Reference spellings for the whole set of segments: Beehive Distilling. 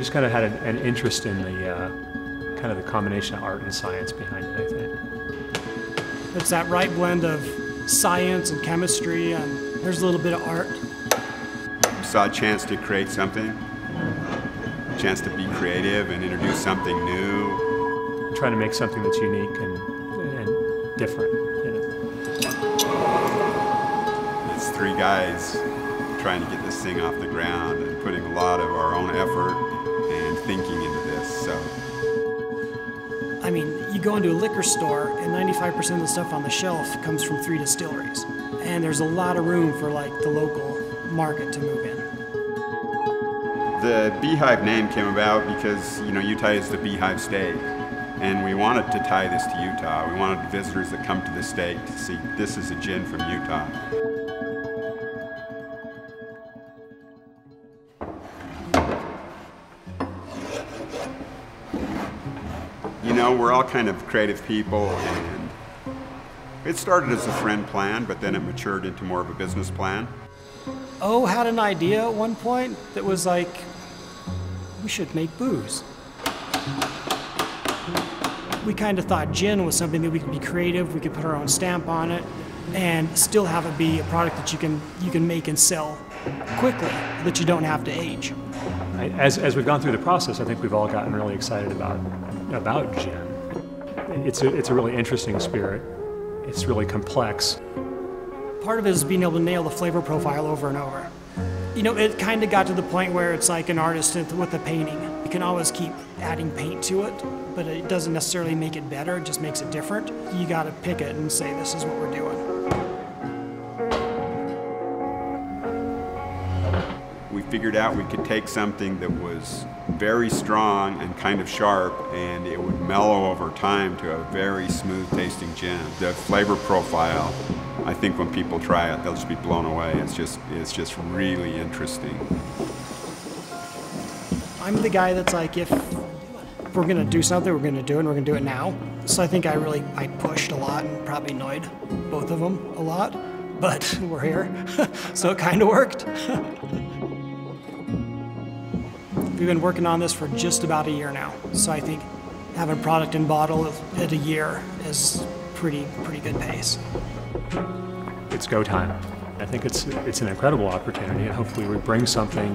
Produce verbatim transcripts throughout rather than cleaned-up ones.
just kind of had an, an interest in the uh, kind of the combination of art and science behind it, I think. It's that right blend of science and chemistry, and there's a little bit of art. I saw a chance to create something, a chance to be creative and introduce something new. I'm trying to make something that's unique and, and different, you know. It's three guys trying to get this thing off the ground and putting a lot of our own effort and thinking into this, so. I mean, you go into a liquor store and ninety-five percent of the stuff on the shelf comes from three distilleries. And there's a lot of room for like the local market to move in. The Beehive name came about because, you know, Utah is the Beehive state. And we wanted to tie this to Utah. We wanted visitors that come to the state to see this is a gin from Utah. You know, we're all kind of creative people, and it started as a friend plan, but then it matured into more of a business plan. Oh, had an idea at one point that was like, we should make booze. We kind of thought gin was something that we could be creative, we could put our own stamp on it, and still have it be a product that you can, you can make and sell quickly, that you don't have to age. As, as we've gone through the process, I think we've all gotten really excited about, about gin. It's a, it's a really interesting spirit. It's really complex. Part of it is being able to nail the flavor profile over and over. You know, it kind of got to the point where it's like an artist with a painting. You can always keep adding paint to it, but it doesn't necessarily make it better, it just makes it different. You got to pick it and say, this is what we're doing. We figured out we could take something that was very strong and kind of sharp, and it would mellow over time to a very smooth tasting gin. The flavor profile, I think when people try it, they'll just be blown away. It's just, it's just really interesting. I'm the guy that's like, if we're gonna do something, we're gonna do it, and we're gonna do it now. So I think I really, I pushed a lot and probably annoyed both of them a lot, but we're here, so it kind of worked. We've been working on this for just about a year now, so I think having a product in bottle at a year is pretty pretty good pace. It's go time. I think it's it's an incredible opportunity, and hopefully we bring something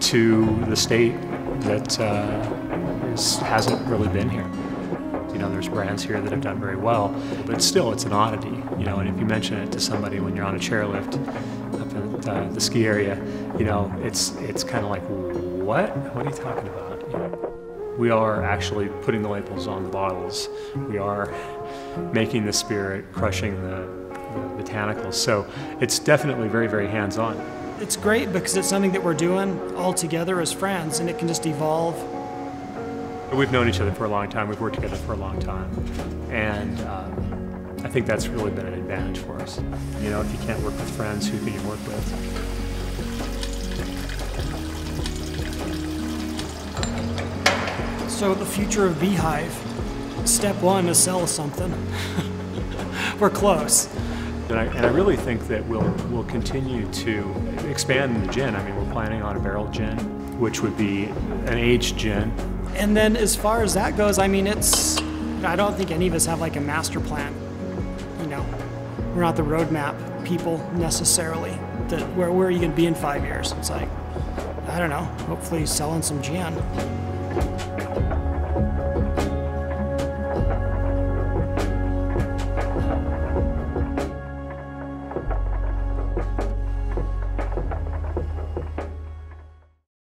to the state that uh, is, hasn't really been here. You know, there's brands here that have done very well, but still it's an oddity. You know, and if you mention it to somebody when you're on a chairlift up at uh, the ski area, you know, it's it's kind of like, what? What are you talking about? You know, we are actually putting the labels on the bottles. We are making the spirit, crushing the, the botanicals. So it's definitely very, very hands-on. It's great because it's something that we're doing all together as friends, and it can just evolve. We've known each other for a long time. We've worked together for a long time. And um, I think that's really been an advantage for us. You know, if you can't work with friends, who can you work with? So the future of Beehive, step one is sell something. We're close. And I, and I really think that we'll, we'll continue to expand the gin. I mean, we're planning on a barrel gin, which would be an aged gin. And then as far as that goes, I mean, it's, I don't think any of us have like a master plan. You know, we're not the roadmap people necessarily. That where, where are you gonna be in five years? It's like, I don't know, hopefully selling some gin.